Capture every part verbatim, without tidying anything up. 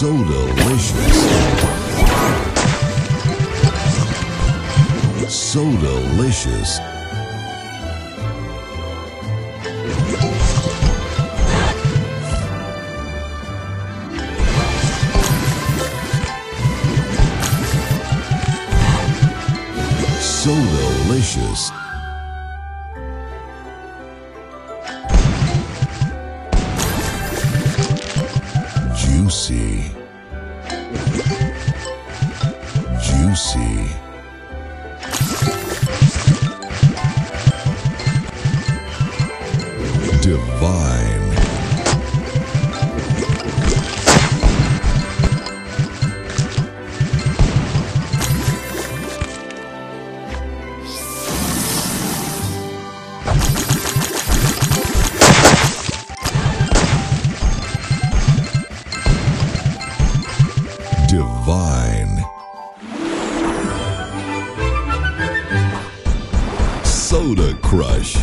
so delicious. So delicious. So delicious. Juicy. Juicy. Divine. Divine. Soda Crush.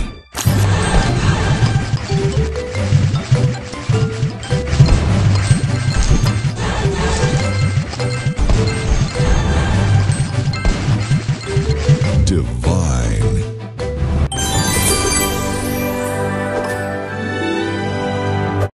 Divine.